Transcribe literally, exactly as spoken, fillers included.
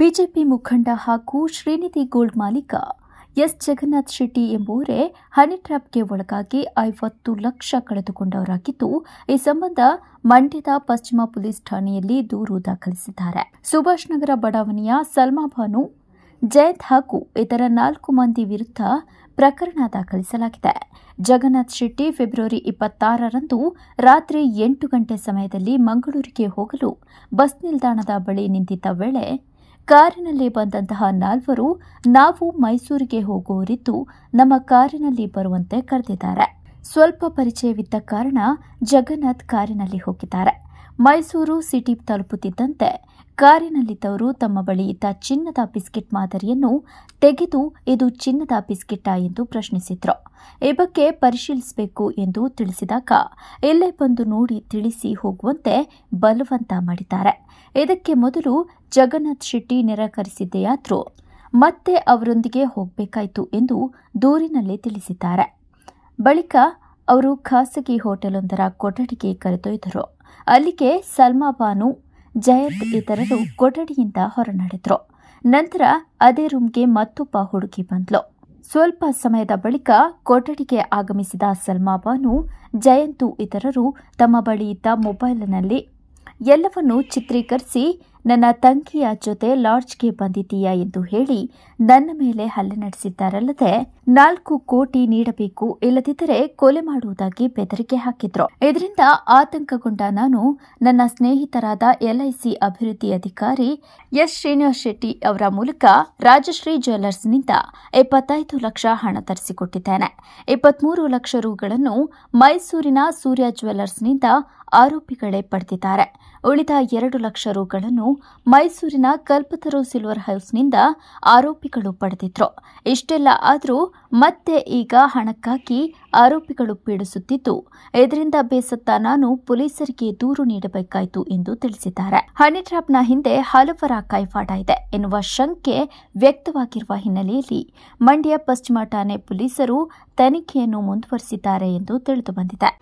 BJP ಮುಖಂಡ ಹಾಗೂ Shrinidhi gold ಮಾಲೀಕ ಎಸ್ ಜಗನ್ನಾಥ್ ಶೆಟ್ಟಿ ಎಂಬುವರೇ ಹನಿ ಟ್ರ್ಯಾಪ್ಗೆ ಒಳಗಾಗಿ ಐವತ್ತು ಲಕ್ಷ ಕಳೆದುಕೊಂಡವರಾಗಿದ್ದು, ಈ ಸಂಬಂಧ ಮಂಡ್ಯದ ಪಶ್ಚಿಮ ಪೊಲೀಸ್ ಠಾಣೆಯಲ್ಲಿ ದೂರು ದಾಖಲಿಸಿದ್ದಾರೆ. ಸುಭಾಷ್ ನಗರ ಬಡಾವಣೆಯ ಸಲ್ಮಾ ಭಾನು, ಜಯಂತ್ ಹಾಗೂ ಇತರ ನಾಲ್ಕು ಮಂದಿ ವಿರುದ್ಧ ಪ್ರಕರಣ ದಾಖಲಿಸಲಾಗಿದೆ. ಜಗನ್ನಾಥ್ ಶೆಟ್ಟಿ ಫೆಬ್ರವರಿ ಇಪ್ಪತ್ತಾರರಂದು ರಾತ್ರಿ ಎಂಟು ಗಂಟೆ ಸಮಯದಲ್ಲಿ ಮಂಗಳೂರಿಗೆ ಹೋಗಲು ಬಸ್ ನಿಲ್ದಾಣದ ಬಳಿ ನಿಂತಿದ್ದ ವೇಳೆ ಕಾರಿನಲ್ಲಿ ಬಂದಂತಹ ನಾಲ್ವರು, ನಾವು ಮೈಸೂರಿಗೆ ಹೋಗುವವರಿದ್ದು ನಮ್ಮ ಕಾರಿನಲ್ಲಿ ಬರುವಂತೆ ಕರೆದಿದ್ದಾರೆ. ಸ್ವಲ್ಪ ಪರಿಚಯವಿದ್ದ ಕಾರಣ ಜಗನ್ನಾಥ್ ಕಾರಿನಲ್ಲಿ ಹೋಗಿದ್ದಾರೆ. ಮೈಸೂರು ಸಿಟಿ ತಲುಪುತ್ತಿದ್ದಂತೆ ಕಾರಿನಲ್ಲಿದ್ದವರು ತಮ್ಮ ಬಳಿ ಇದ್ದ ಚಿನ್ನದ ಬಿಸ್ಕೆಟ್ ಮಾದರಿಯನ್ನು ತೆಗೆದು ಇದು ಚಿನ್ನದ ಬಿಸ್ಕೆಟಾ ಎಂದು ಪ್ರಶ್ನಿಸಿದ್ರು. ಈ ಬಗ್ಗೆ ಪರಿಶೀಲಿಸಬೇಕು ಎಂದು ತಿಳಿಸಿದಾಗ ಇಲ್ಲೇ ಬಂದು ನೋಡಿ ತಿಳಿಸಿ ಹೋಗುವಂತೆ ಬಲವಂತ ಮಾಡಿದ್ದಾರೆ. ಇದಕ್ಕೆ ಮೊದಲು ಜಗನ್ನಾಥ್ ಶೆಟ್ಟಿ ನಿರಾಕರಿಸಿದೆಯಾದರೂ ಮತ್ತೆ ಅವರೊಂದಿಗೆ ಹೋಗಬೇಕಾಯಿತು ಎಂದು ದೂರಿನಲ್ಲಿ ತಿಳಿಸಿದ್ದಾರೆ. ಬಳಿಕ ಅವರು ಖಾಸಗಿ ಹೋಟೆಲೊಂದರ ಕೊಠಡಿಗೆ ಕರೆದೊಯ್ದರು. ಅಲ್ಲಿಗೆ ಸಲ್ಮಾ ಬಾನು, ಜಯಂತ್ ಇತರರು ಕೊಠಡಿಯಿಂದ ಹೊರನಡೆದ್ರು. ನಂತರ ಅದೇ ರೂಮ್ಗೆ ಮತ್ತೊಬ್ಬ ಹುಡುಗಿ ಬಂದ್ಲು. ಸ್ವಲ್ಪ ಸಮಯದ ಬಳಿಕ ಕೊಠಡಿಗೆ ಆಗಮಿಸಿದ ಸಲ್ಮಾ ಬಾನು, ಜಯಂತ್ ಇತರರು ತಮ್ಮ ಬಳಿ ಇದ್ದ ಮೊಬೈಲ್ನಲ್ಲಿ ಎಲ್ಲವನ್ನೂ ಚಿತ್ರೀಕರಿಸಿ, ನನ್ನ ತಂಗಿಯ ಜೊತೆ ಲಾಡ್ಜ್ಗೆ ಬಂದಿದ್ದೀಯಾ ಎಂದು ಹೇಳಿ ನನ್ನ ಮೇಲೆ ಹಲ್ಲೆ ನಡೆಸಿದ್ದಾರಲ್ಲದೆ ನಾಲ್ಕು ಕೋಟಿ ನೀಡಬೇಕು, ಇಲ್ಲದಿದ್ದರೆ ಕೊಲೆ ಮಾಡುವುದಾಗಿ ಬೆದರಿಕೆ ಹಾಕಿದ್ರು. ಇದರಿಂದ ಆತಂಕಗೊಂಡ ನಾನು ನನ್ನ ಸ್ನೇಹಿತರಾದ ಎಲ್ಐಸಿ ಅಭಿವೃದ್ಧಿ ಅಧಿಕಾರಿ ಎಸ್ ಶ್ರೀನಿವಾಸ್ ಶೆಟ್ಟಿ ಅವರ ಮೂಲಕ ರಾಜಶ್ರೀ ಜ್ಯುವೆಲ್ಲರ್ಸ್ನಿಂದ ಎಪ್ಪತ್ತೈದು ಲಕ್ಷ ಹಣ ತರಿಸಿಕೊಟ್ಟಿದ್ದೇನೆ. ಇಪ್ಪತ್ಮೂರು ಲಕ್ಷ ರೂಗಳನ್ನು ಮೈಸೂರಿನ ಸೂರ್ಯ ಜ್ಯುವೆಲ್ಲರ್ಸ್ನಿಂದ ಆರೋಪಿಗಳೇ ಪಡೆದಿದ್ದಾರೆ. ಉಳಿದ ಎರಡು ಲಕ್ಷ ರೂಗಳನ್ನು ಮೈಸೂರಿನ ಕಲ್ಪತರು ಸಿಲ್ವರ್ ಹೌಸ್ನಿಂದ ಆರೋಪಿಗಳು ಪಡೆದಿದ್ರು. ಇಷ್ಟೆಲ್ಲ ಆದರೂ ಮತ್ತೆ ಈಗ ಹಣಕ್ಕಾಗಿ ಆರೋಪಿಗಳು ಪೀಡಿಸುತ್ತಿದ್ದು, ಇದರಿಂದ ಬೇಸತ್ತ ನಾನು ಪೊಲೀಸರಿಗೆ ದೂರು ನೀಡಬೇಕಾಯಿತು ಎಂದು ತಿಳಿಸಿದ್ದಾರೆ. ಹನಿ ಟ್ರ್ಯಾಪ್ನ ಹಿಂದೆ ಹಲವರ ಕೈವಾಡ ಇದೆ ಎನ್ನುವ ಶಂಕೆ ವ್ಯಕ್ತವಾಗಿರುವ ಹಿನ್ನೆಲೆಯಲ್ಲಿ ಮಂಡ್ಯ ಪಶ್ಚಿಮ ಠಾಣೆ ಪೊಲೀಸರು ತನಿಖೆಯನ್ನು ಮುಂದುವರಿಸಿದ್ದಾರೆ ಎಂದು ತಿಳಿದುಬಂದಿದೆ.